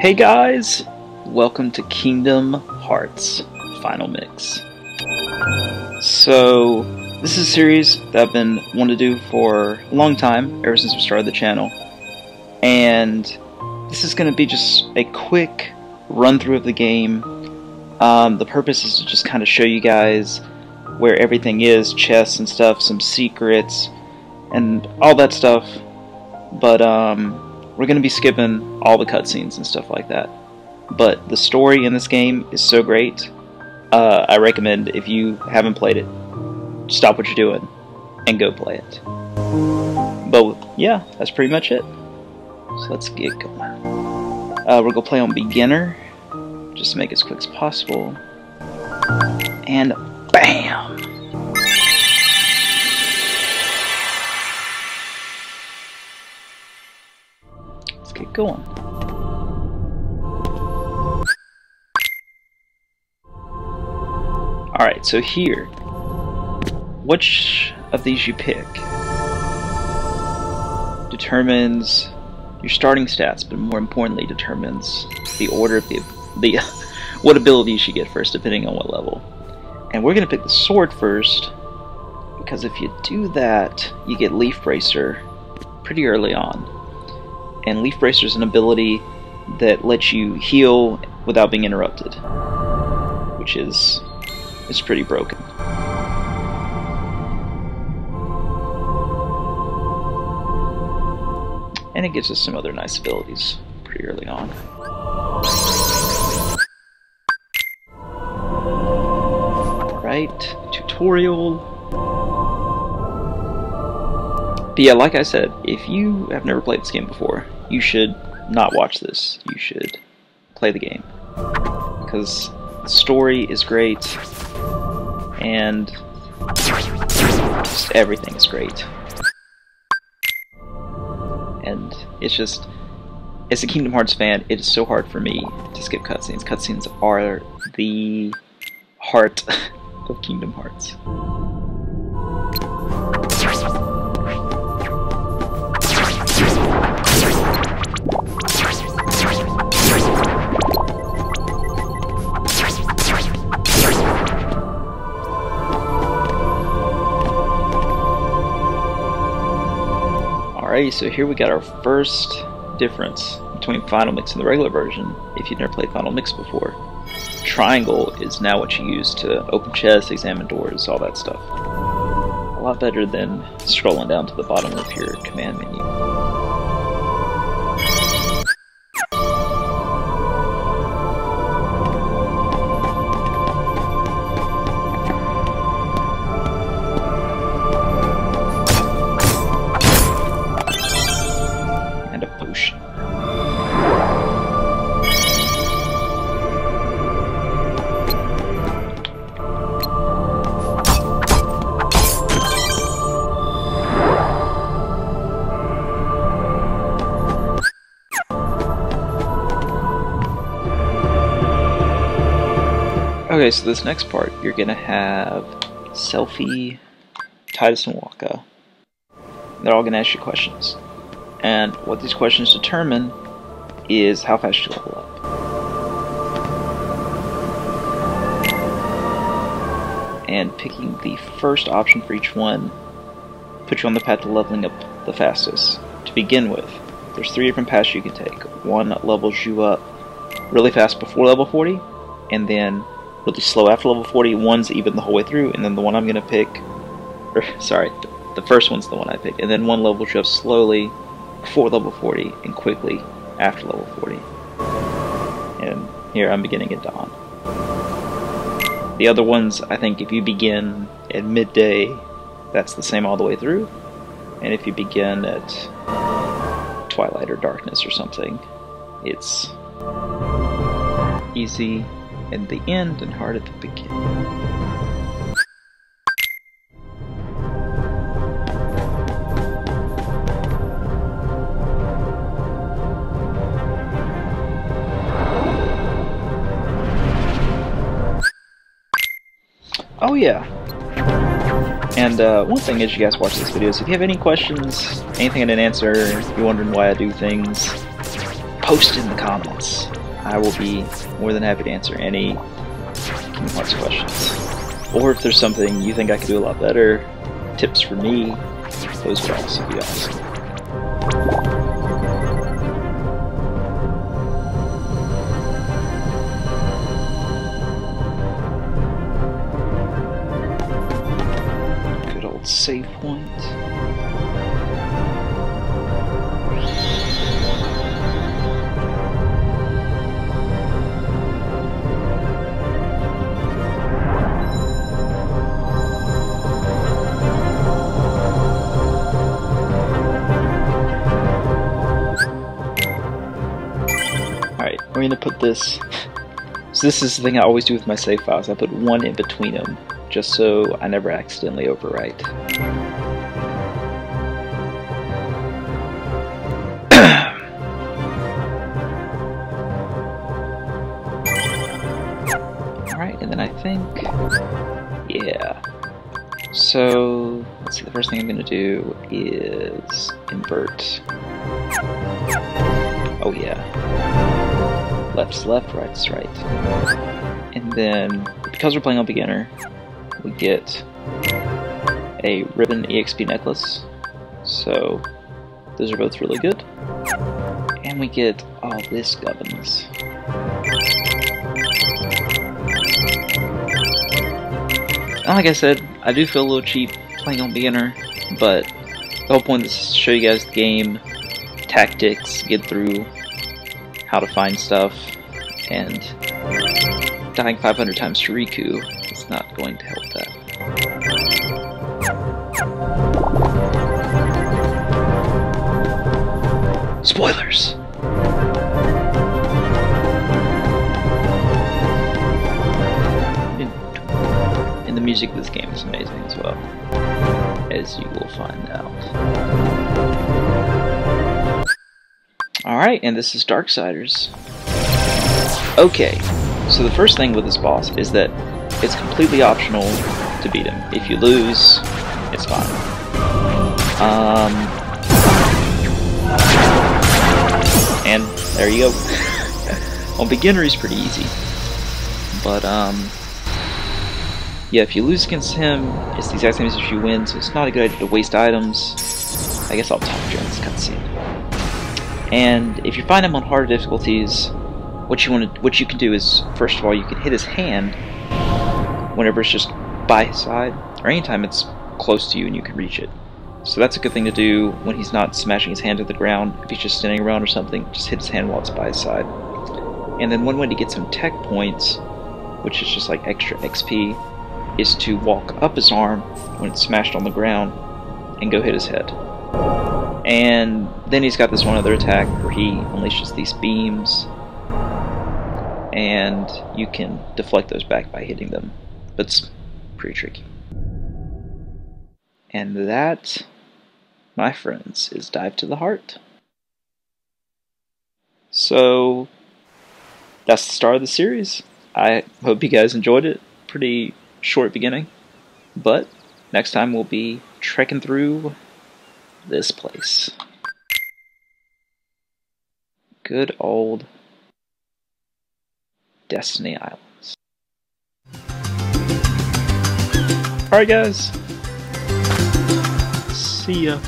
Hey guys, welcome to Kingdom Hearts Final Mix. So, this is a series that I've been wanting to do for a long time, ever since we started the channel. And this is going to be just a quick run through of the game. The purpose is to just kind of show you guys where everything is, chests and stuff, some secrets, and all that stuff. But, we're going to be skipping all the cutscenes and stuff like that. But the story in this game is so great, I recommend if you haven't played it, stop what you're doing and go play it. But yeah, that's pretty much it. So let's get going. We're going to play on beginner, just to make it as quick as possible. And bam! Get going. Alright, so here, which of these you pick determines your starting stats, but more importantly determines the order of the what abilities you get first, depending on what level. And we're gonna pick the sword first, because if you do that, you get Leaf Bracer pretty early on. And Leaf Bracer is an ability that lets you heal without being interrupted, which is pretty broken. And it gives us some other nice abilities pretty early on. Alright, tutorial. But yeah, like I said, if you have never played this game before, you should not watch this. You should play the game, because the story is great, and just everything is great. And it's just, as a Kingdom Hearts fan, it is so hard for me to skip cutscenes. Cutscenes are the heart of Kingdom Hearts. Alrighty, so here we got our first difference between Final Mix and the regular version, if you've never played Final Mix before. Triangle is now what you use to open chests, examine doors, all that stuff. A lot better than scrolling down to the bottom of your command menu. Okay, so this next part, you're gonna have Selfie, Titus, and Waka. They're all gonna ask you questions. And what these questions determine is how fast you level up. And picking the first option for each one puts you on the path to leveling up the fastest. To begin with, there's three different paths you can take. One levels you up really fast before level 40, and then really slow after level 40, one's even the whole way through, and then the one I'm gonna pick, or sorry, the first one's the one I picked, and then one level should slowly before level 40 and quickly after level 40. And here I'm beginning at dawn. The other ones, I think if you begin at midday, that's the same all the way through, and if you begin at twilight or darkness or something, it's easy at the end and hard at the beginning. Oh yeah, and one thing is, you guys watch these videos, if you have any questions, anything I didn't answer, you're wondering why I do things, post in the comments. I will be more than happy to answer any Kingdom Hearts questions. Or if there's something you think I could do a lot better, tips for me, those would also be awesome. Save point. Alright, we're going to put this... So this is the thing I always do with my save files. I put one in between them, just so I never accidentally overwrite. Alright, and then I think... yeah. So, let's see, the first thing I'm going to do is invert. Oh yeah. Left's left, right's right. And then, because we're playing on beginner, we get a ribbon EXP necklace, so those are both really good. And we get all this gubbins. Like I said, I do feel a little cheap playing on beginner, but the whole point is to show you guys the game, tactics, get through, how to find stuff, and dying 500 times to Riku is not going to help that. Spoilers! And the music of this game is amazing as well, as you will find out. Alright, and this is Darksiders. Okay. So the first thing with this boss is that it's completely optional to beat him. If you lose, it's fine. And there you go. Well, beginner is pretty easy. But, yeah, if you lose against him, it's the exact same as if you win, so it's not a good idea to waste items. I guess I'll talk during this cutscene. And if you find him on harder difficulties, what you can do is, first of all, you can hit his hand whenever it's just by his side, or anytime it's close to you and you can reach it. So that's a good thing to do when he's not smashing his hand to the ground. If he's just standing around or something, just hit his hand while it's by his side. And then one way to get some tech points, which is just like extra XP, is to walk up his arm when it's smashed on the ground and go hit his head. And then he's got this one other attack where he unleashes these beams, and you can deflect those back by hitting them. But it's pretty tricky. And that, my friends, is Dive to the Heart. So, that's the start of the series. I hope you guys enjoyed it. Pretty short beginning. But next time we'll be trekking through this place. Good old Destiny Islands. Alright guys, see ya.